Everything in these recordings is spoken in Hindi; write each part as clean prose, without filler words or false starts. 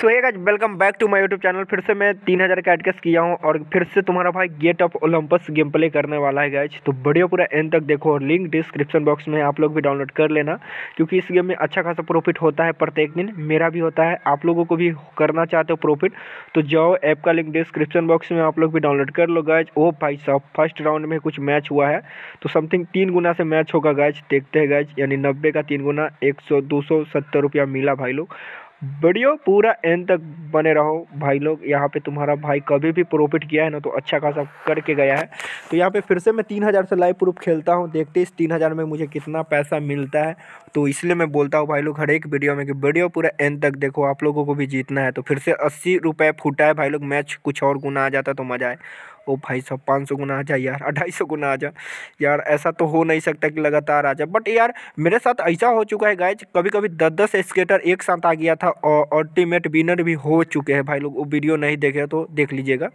So hey guys, welcome back to my YouTube channel. फिर से मैं 3000 का एडकास्ट किया हूं और फिर से तुम्हारा भाई gate of Olympus game play करने वाला है गाइस। तो वीडियो पूरा एंड तक देखो और लिंक डिस्क्रिप्शन बॉक्स में आप लोग भी डाउनलोड कर लेना, क्योंकि इस गेम में अच्छा खासा प्रॉफिट होता है प्रत्येक दिन। मेरा भी होता है, आप लोगों को भी करना चाहते हो प्रॉफिट तो जाओ, ऐप का लिंक डिस्क्रिप्शन बॉक्स में आप लोग भी डाउनलोड कर लो गाइस। ओ भाई साहब, फर्स्ट राउंड में कुछ मैच हुआ है तो समथिंग 3 गुना से मैच होगा गाइस। देखते हैं गाइस, यानी 90 का 3 गुना 100-270 रुपया मिला भाई लोग। वीडियो पूरा एंड तक बने रहो भाई लोग। यहाँ पे तुम्हारा भाई कभी भी प्रॉफिट किया है ना तो अच्छा खासा करके गया है। तो यहाँ पे फिर से मैं 3000 से लाइव प्रूफ खेलता हूँ, देखते इस 3000 में मुझे कितना पैसा मिलता है। तो इसलिए मैं बोलता हूँ भाई लोग हर एक वीडियो में कि वीडियो पूरा एंड तक देखो, आप लोगों को भी जीतना है। तो फिर से 80 रुपये फूटा है भाई लोग। मैच कुछ और गुना आ जाता तो मज़ा आए। ओ भाई साहब, 500 गुना आ जाए यार, 250 गुना आ जाए यार। ऐसा तो हो नहीं सकता कि लगातार आ जाए, बट यार मेरे साथ ऐसा हो चुका है गाइज। कभी कभी 10-10 स्केटर एक साथ आ गया था और अल्टीमेट विनर भी हो चुके हैं भाई लोग। वो वीडियो नहीं देखे तो देख लीजिएगा।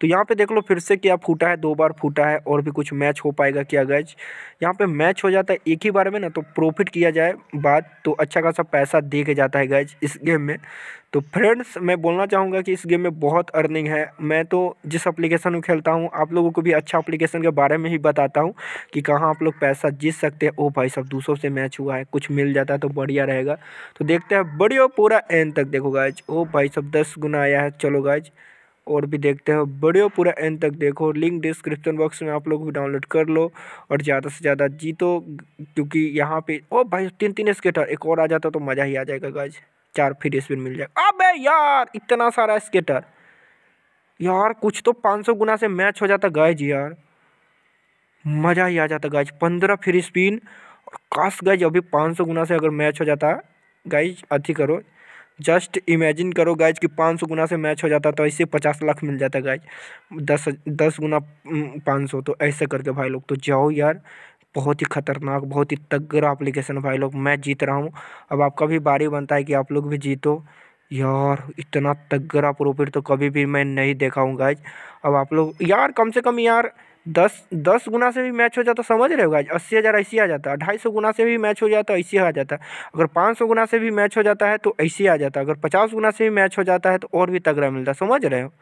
तो यहाँ पे देख लो फिर से क्या फूटा है, 2 बार फूटा है। और भी कुछ मैच हो पाएगा क्या गाइज? यहाँ पर मैच हो जाता है एक ही बार में ना तो प्रॉफिट किया जाए बात, तो अच्छा खासा पैसा दे के जाता है गाइज इस गेम में। तो फ्रेंड्स, मैं बोलना चाहूँगा कि इस गेम में बहुत अर्निंग है। मैं तो जिस एप्लीकेशन में खेलता हूँ आप लोगों को भी अच्छा एप्लीकेशन के बारे में ही बताता हूँ कि कहाँ आप लोग पैसा जीत सकते हैं। ओ भाई साहब, 200 से मैच हुआ है, कुछ मिल जाता है तो बढ़िया रहेगा। तो देखते हैं, वीडियो पूरा एंड तक देखो गाइज। ओ भाई साहब, 10 गुना आया है। चलो गाइज, और भी देखते हैं, वीडियो पूरा एंड तक देखो। लिंक डिस्क्रिप्शन बॉक्स में आप लोग भी डाउनलोड कर लो और ज़्यादा से ज़्यादा जीतो, क्योंकि यहाँ पे ओ भाई 3-3 स्केटर एक और आ जाता तो मज़ा ही आ जाएगा गाइज। 4 फ्री स्पिन मिल जाएगा। अबे यार, इतना सारा स्केटर यार, कुछ तो 500 गुना से मैच हो जाता गाइज यार, मज़ा ही आ जाता गाइज। 15 फ्री स्पिन और काश गाइज अभी 500 गुना से अगर मैच हो जाता गाइज। अच्छी करो, जस्ट इमेजिन करो गाइज कि 500 गुना से मैच हो जाता तो ऐसे 50 लाख मिल जाता गाइज। 10 गुना 500, तो ऐसे करके भाई लोग। तो जाओ यार, बहुत ही खतरनाक, बहुत ही तगड़ा एप्लीकेशन भाई लोग। मैं जीत रहा हूँ, अब आपका भी बारी बनता है कि आप लोग भी जीतो यार। इतना तगड़ा प्रॉफिट तो कभी भी मैं नहीं देखा हूँ गाइज। अब आप लोग यार कम से कम यार 10 गुना से भी मैच हो जाता, समझ रहे हो गाइज, 80,000 ऐसे आ जाता। 250 गुना से भी मैच हो जाता ऐसे आ जाता। अगर 500 गुना से भी मैच हो जाता है तो ऐसे आ जाता। अगर 50 गुना से भी मैच हो जाता है तो और भी तगड़ा मिलता, समझ रहे हो,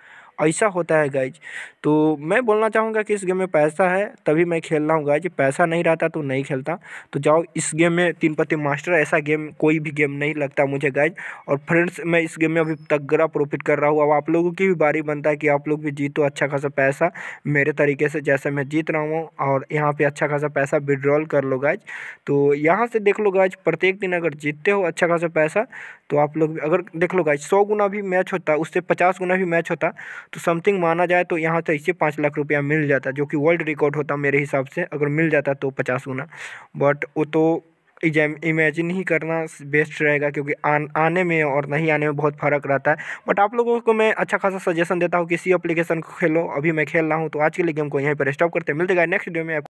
ऐसा होता है गाइज। तो मैं बोलना चाहूँगा कि इस गेम में पैसा है तभी मैं खेल रहा हूँ गाइज, पैसा नहीं रहता तो नहीं खेलता। तो जाओ, इस गेम में तीन पत्ती मास्टर ऐसा गेम कोई भी गेम नहीं लगता मुझे गाइज। और फ्रेंड्स, मैं इस गेम में अभी तगड़ा प्रॉफिट कर रहा हूँ। अब आप लोगों की भी बारी बनता है कि आप लोग भी जीतो अच्छा खासा पैसा मेरे तरीके से, जैसे मैं जीत रहा हूँ। और यहाँ पर अच्छा खासा पैसा विड्रॉल कर लो गाइज। तो यहाँ से देख लो गाइज, प्रत्येक दिन अगर जीतते हो अच्छा खासा पैसा तो आप लोग अगर देख लो गाइज 100 गुना भी मैच होता, उससे 50 गुना भी मैच होता तो समथिंग माना जाए तो यहाँ से इससे 5 लाख रुपया मिल जाता, जो कि वर्ल्ड रिकॉर्ड होता मेरे हिसाब से। अगर मिल जाता तो 50 गुना, बट वो तो इमेजिन ही करना बेस्ट रहेगा, क्योंकि आने में और नहीं आने में बहुत फ़र्क रहता है। बट आप लोगों को मैं अच्छा खासा सजेशन देता हूँ, किसी एप्लीकेशन को खेलो। अभी मैं खेल रहा हूँ, तो आज के लिए गेम को यहीं पर स्टॉप करते हैं। मिलते हैं नेक्स्ट वीडियो में।